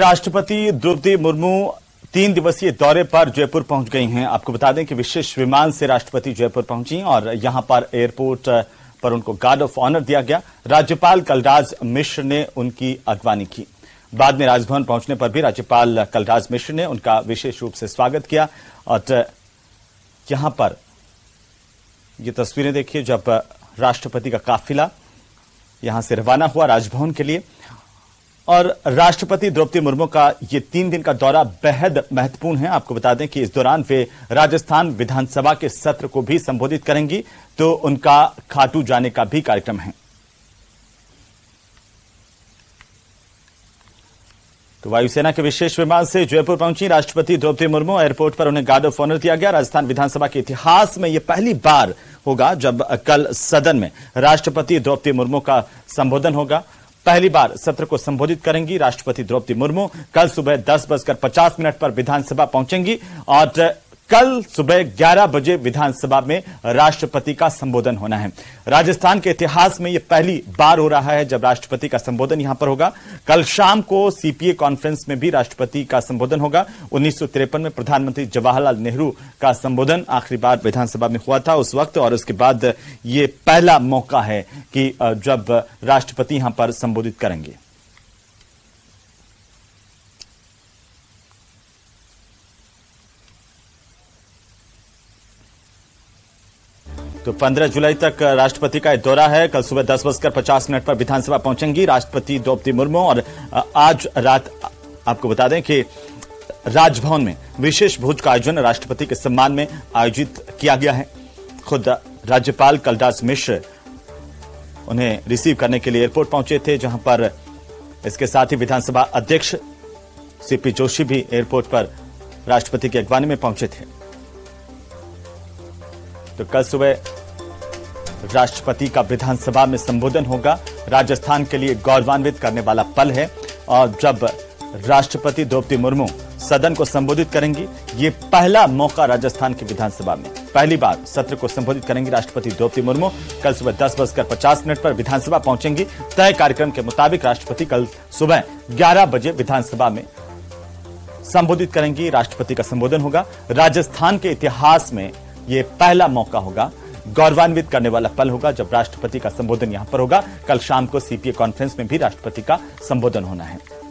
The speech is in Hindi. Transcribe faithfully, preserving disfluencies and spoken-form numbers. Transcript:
राष्ट्रपति द्रौपदी मुर्मू तीन दिवसीय दौरे पर जयपुर पहुंच गई हैं। आपको बता दें कि विशेष विमान से राष्ट्रपति जयपुर पहुंची और यहां पर एयरपोर्ट पर उनको गार्ड ऑफ ऑनर दिया गया। राज्यपाल कलराज मिश्र ने उनकी अगवानी की। बाद में राजभवन पहुंचने पर भी राज्यपाल कलराज मिश्र ने उनका विशेष रूप से स्वागत किया। और यहां पर ये तस्वीरें देखिए, जब राष्ट्रपति का काफिला यहां से रवाना हुआ राजभवन के लिए। और राष्ट्रपति द्रौपदी मुर्मू का ये तीन दिन का दौरा बेहद महत्वपूर्ण है। आपको बता दें कि इस दौरान वे राजस्थान विधानसभा के सत्र को भी संबोधित करेंगी, तो उनका खाटू जाने का भी कार्यक्रम है। तो वायुसेना के विशेष विमान से जयपुर पहुंची राष्ट्रपति द्रौपदी मुर्मू। एयरपोर्ट पर उन्हें गार्ड ऑफ ऑनर दिया गया। राजस्थान विधानसभा के इतिहास में यह पहली बार होगा जब कल सदन में राष्ट्रपति द्रौपदी मुर्मू का संबोधन होगा। पहली बार सत्र को संबोधित करेंगी राष्ट्रपति द्रौपदी मुर्मू। कल सुबह दस बजकर पचास मिनट पर विधानसभा पहुंचेंगी और कल सुबह ग्यारह बजे विधानसभा में राष्ट्रपति का संबोधन होना है। राजस्थान के इतिहास में यह पहली बार हो रहा है जब राष्ट्रपति का संबोधन यहां पर होगा। कल शाम को सीपीए कॉन्फ्रेंस में भी राष्ट्रपति का संबोधन होगा। उन्नीस सौ तिरपन में प्रधानमंत्री जवाहरलाल नेहरू का संबोधन आखिरी बार विधानसभा में हुआ था उस वक्त, और उसके बाद ये पहला मौका है कि जब राष्ट्रपति यहां पर संबोधित करेंगे। तो पंद्रह जुलाई तक राष्ट्रपति का यह दौरा है। कल सुबह दस बजकर पचास मिनट पर विधानसभा पहुंचेंगी राष्ट्रपति द्रौपदी मुर्मू। और आज रात आपको बता दें कि राजभवन में विशेष भोज का आयोजन राष्ट्रपति के सम्मान में आयोजित किया गया है। खुद राज्यपाल कलराज मिश्र उन्हें रिसीव करने के लिए एयरपोर्ट पहुंचे थे, जहां पर इसके साथ ही विधानसभा अध्यक्ष सीपी जोशी भी एयरपोर्ट पर राष्ट्रपति की अगवानी में पहुंचे थे। तो कल सुबह राष्ट्रपति का विधानसभा में संबोधन होगा। राजस्थान के लिए गौरवान्वित करने वाला पल है और जब राष्ट्रपति द्रौपदी मुर्मू सदन को संबोधित करेंगी, ये पहला मौका राजस्थान की विधानसभा में, पहली बार सत्र को संबोधित करेंगी राष्ट्रपति द्रौपदी मुर्मू। कल सुबह दस बजकर पचास मिनट पर विधानसभा पहुंचेंगी। तय कार्यक्रम के मुताबिक राष्ट्रपति कल सुबह ग्यारह बजे विधानसभा में संबोधित करेंगी। राष्ट्रपति का संबोधन होगा। राजस्थान के इतिहास में ये पहला मौका होगा, गौरवान्वित करने वाला पल होगा जब राष्ट्रपति का संबोधन यहां पर होगा। कल शाम को सीपीए कॉन्फ्रेंस में भी राष्ट्रपति का संबोधन होना है।